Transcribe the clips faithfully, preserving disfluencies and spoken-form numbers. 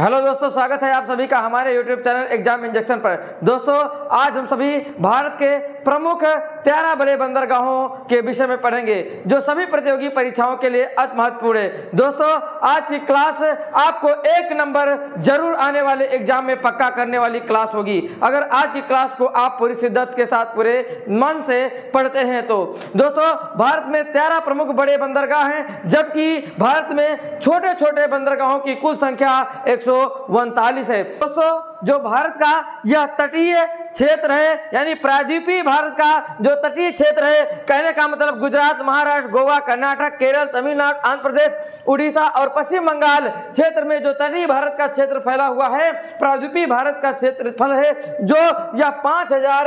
Hello दोस्तों, स्वागत है आप सभी का हमारे यूट्यूब चैनल एग्जाम इंजेक्शन पर। दोस्तों आज हम सभी भारत के प्रमुख तेरह बड़े बंदरगाहों के विषय में पढ़ेंगे जो सभी प्रतियोगी परीक्षाओं के लिए अति महत्वपूर्ण है। दोस्तों आज की क्लास आपको एक नंबर जरूर आने वाले एग्जाम में पक्का करने वाली क्लास होगी, अगर आज की क्लास को आप पूरी शिद्दत के साथ पूरे मन से पढ़ते हैं तो। दोस्तों भारत में तेरह प्रमुख बड़े बंदरगाह हैं, जबकि भारत में छोटे छोटे बंदरगाहों की कुल संख्या एक सौ उनतालीस है। दोस्तों जो भारत का यह तटीय क्षेत्र है, यानी प्रायद्वीपीय भारत का जो तटीय क्षेत्र है, कहने का मतलब गुजरात, महाराष्ट्र, गोवा, कर्नाटक, केरल, तमिलनाडु, आंध्र प्रदेश, उड़ीसा और पश्चिम बंगाल क्षेत्र में जो तटीय भारत का क्षेत्र फैला हुआ है, प्रायद्वीपीय भारत का क्षेत्रफल है जो यह पाँच हजार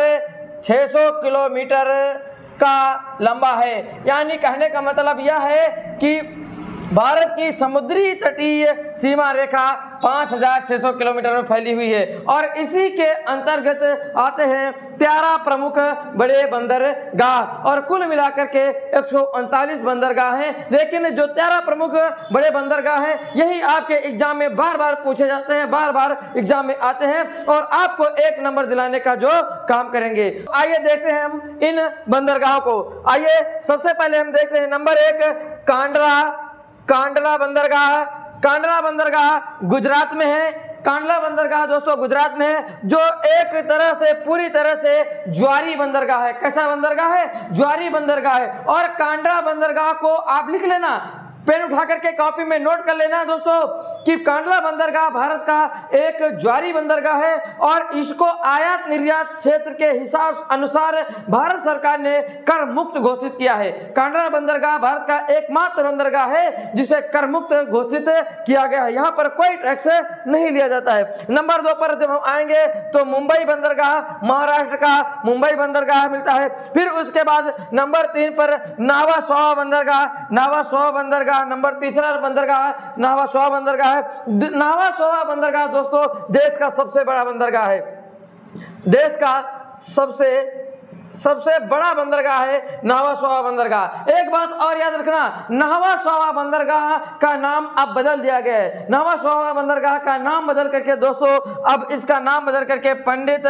छः सौ किलोमीटर का लंबा है। यानी कहने का मतलब यह है कि भारत की समुद्री तटीय सीमा रेखा पाँच हजार छह सौ किलोमीटर में फैली हुई है और इसी के अंतर्गत आते हैं तेरह प्रमुख बड़े बंदरगाह और कुल मिलाकर के एक सौ उनतालीस बंदरगाह हैं। लेकिन जो तेरह प्रमुख बड़े बंदरगाह हैं यही आपके एग्जाम में बार बार पूछे जाते हैं, बार बार एग्जाम में आते हैं और आपको एक नंबर दिलाने का जो काम करेंगे। आइए देखते हैं हम इन बंदरगाहों को। आइए सबसे पहले हम देखते हैं नंबर एक कांडला। कांडला बंदरगाह कांडला बंदरगाह गुजरात में है। कांडला बंदरगाह दोस्तों गुजरात में है जो एक तरह से पूरी तरह से ज्वारी बंदरगाह है। कैसा बंदरगाह है? ज्वारी बंदरगाह है। और कांडला बंदरगाह को आप लिख लेना, पेन उठा करके कॉपी में नोट कर लेना दोस्तों कि कांडला बंदरगाह भारत का एक ज्वारी बंदरगाह है और इसको आयात निर्यात क्षेत्र के हिसाब अनुसार भारत सरकार ने कर मुक्त घोषित किया है। कांडला बंदरगाह भारत का एकमात्र बंदरगाह है जिसे कर मुक्त घोषित किया गया है, यहाँ पर कोई टैक्स नहीं लिया जाता है। नंबर दो पर जब हम आएंगे तो मुंबई बंदरगाह, महाराष्ट्र का मुंबई बंदरगाह मिलता है। फिर उसके बाद नंबर तीन पर नावा शेवा बंदरगाह, नावा शेवा बंदरगाह नंबर तीसरा बंदरगाह नावा शेवा बंदरगाह है। नावा शेवा बंदरगाह दोस्तों देश का सबसे बड़ा बंदरगाह है, देश का सबसे सबसे बड़ा बंदरगाह है नावा शेवा बंदरगाह। एक बात और याद रखना, नावा शेवा बंदरगाह का नाम अब बदल दिया गया है। नावा शेवा बंदरगाह का नाम बदल करके दोस्तों अब इसका नाम बदल करके पंडित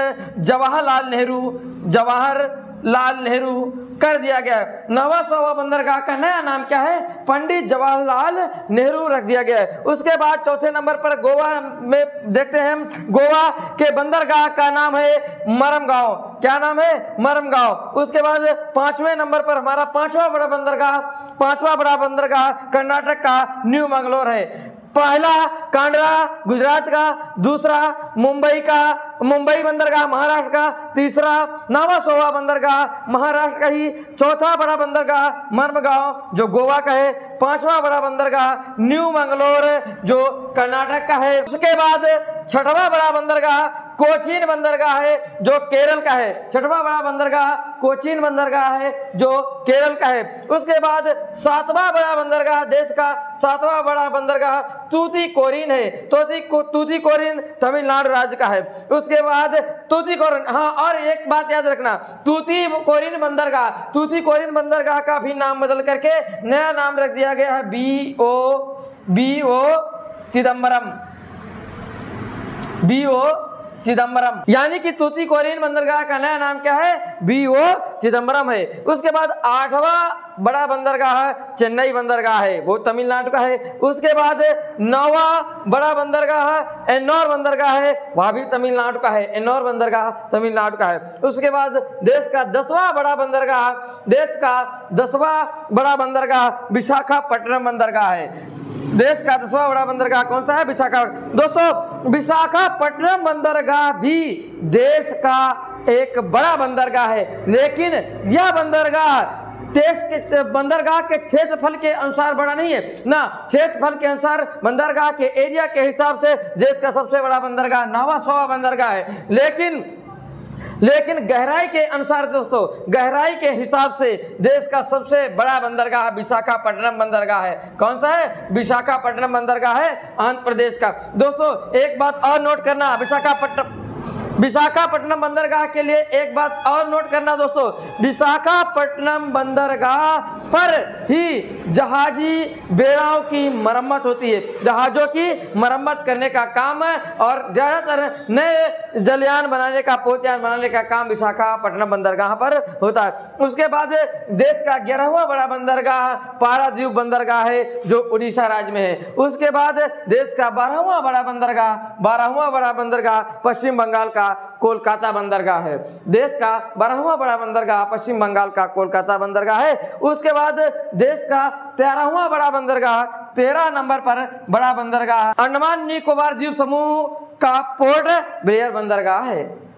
जवाहरलाल नेहरू जवाहर लाल नेहरू कर दिया गया है। नवा शेवा बंदरगाह का नया नाम क्या है? पंडित जवाहरलाल नेहरू रख दिया गया है। उसके बाद चौथे नंबर पर गोवा में देखते हैं, गोवा के बंदरगाह का नाम है मरमगांव। क्या नाम है? मरमगांव। उसके बाद पांचवें नंबर पर हमारा पांचवा बड़ा बंदरगाह पांचवा बड़ा बंदरगाह कर्नाटक का न्यू मंगलोर है। पहला कांडला गुजरात का, दूसरा मुंबई का मुंबई बंदरगाह महाराष्ट्र का, तीसरा नावा शेवा बंदरगाह महाराष्ट्र का ही, चौथा बड़ा बंदरगाह मरमगांव जो गोवा का है, पांचवा बड़ा बंदरगाह न्यू मंगलोर जो कर्नाटक का है। उसके बाद छठवां बड़ा बंदरगाह कोचीन बंदरगाह है जो केरल का है। छठवां बड़ा बंदरगाह कोचीन बंदरगाह है जो केरल का है। उसके बाद सातवां बड़ा बंदरगाह देश का सातवां बड़ा बंदरगाह तूतीकोरिन है। तूतीकोरिन तमिलनाडु राज्य का है। उसके बाद तूतीकोरिन, हाँ और एक बात याद रखना, तूतीकोरिन बंदरगाह तूतीकोरिन बंदरगाह का भी नाम बदल करके नया नाम रख दिया गया है B O B O Chidambaram B O Chidambaram, यानी कि तूतीकोरिन बंदरगाह का नया नाम क्या है? बीओ चिदम्बरम है। उसके बाद आठवां बड़ा बंदरगाह चेन्नई बंदरगाह है, वो तमिलनाडु का है। उसके बाद नौवा बड़ा बंदरगाह एनोर बंदरगाह है, वह भी तमिलनाडु का है। एनोर बंदरगाह तमिलनाडु का है। उसके बाद देश का दसवां बड़ा बंदरगाह देश का दसवां बड़ा बंदरगाह विशाखापट्टनम बंदरगाह है। देश का दसवां बड़ा बंदरगाह कौन सा है? विशाखापट्टनम। दोस्तों विशाखापट्टनम बंदरगाह भी देश का एक बड़ा बंदरगाह है, लेकिन यह बंदरगाह देश के बंदरगाह के क्षेत्रफल के अनुसार बड़ा नहीं है ना, क्षेत्रफल के अनुसार बंदरगाह के एरिया के हिसाब से देश का सबसे बड़ा बंदरगाह नावा शेवा बंदरगाह है। लेकिन लेकिन गहराई के अनुसार दोस्तों गहराई के हिसाब से देश का सबसे बड़ा बंदरगाह विशाखापट्टनम बंदरगाह है। कौन सा है? विशाखापट्टनम बंदरगाह है, आंध्र प्रदेश का। दोस्तों एक बात और नोट करना, विशाखापट्टनम विशाखापट्टनम बंदरगाह के लिए एक बात और नोट करना दोस्तों, विशाखापट्टनम बंदरगाह पर ही जहाजी बेड़ाओं की मरम्मत होती है, जहाजों की मरम्मत करने का काम है और ज्यादातर नए जलयान बनाने का पोतयान बनाने का काम विशाखापट्टनम बंदरगाह पर होता है। उसके बाद देश का ग्यारहवां बड़ा बंदरगाह पारादीप बंदरगाह है जो उड़ीसा राज्य में है। उसके बाद देश का बारहवां बड़ा बंदरगाह बारहवां बड़ा बंदरगाह पश्चिम बंगाल का कोलकाता बंदरगाह है। देश का बारहवां बड़ा बंदरगाह पश्चिम बंगाल का कोलकाता बंदरगाह है। उसके बाद देश का तेरहवां बड़ा बंदरगाह तेरह नंबर पर बड़ा बंदरगाह अंडमान निकोबार द्वीप समूह का पोर्ट ब्लेयर बंदरगाह है।